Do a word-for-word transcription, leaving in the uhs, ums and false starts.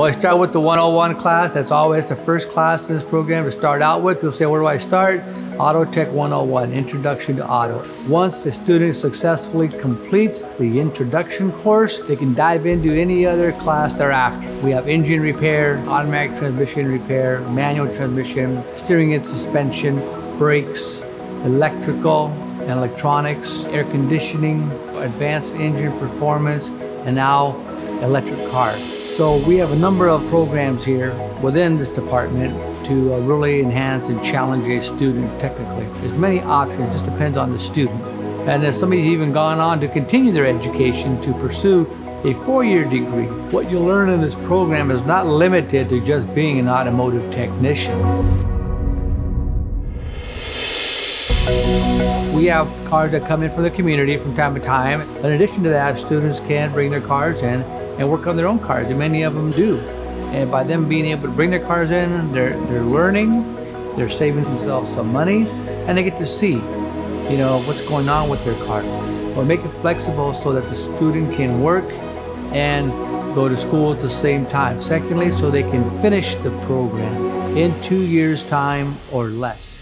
Well, I start with the one oh one class. That's always the first class in this program to start out with. People say, where do I start? Auto Tech one oh one, Introduction to Auto. Once the student successfully completes the introduction course, they can dive into any other class thereafter. We have engine repair, automatic transmission repair, manual transmission, steering and suspension, brakes, electrical and electronics, air conditioning, advanced engine performance, and now electric car. So we have a number of programs here within this department to really enhance and challenge a student technically. There's many options, it just depends on the student. And as somebody's even gone on to continue their education to pursue a four-year degree, what you learn in this program is not limited to just being an automotive technician. We have cars that come in from the community from time to time. In addition to that, students can bring their cars in and work on their own cars, and many of them do. And by them being able to bring their cars in, they're, they're learning, they're saving themselves some money, and they get to see, you know, what's going on with their car. Or make it flexible so that the student can work and go to school at the same time. Secondly, so they can finish the program in two years' time or less.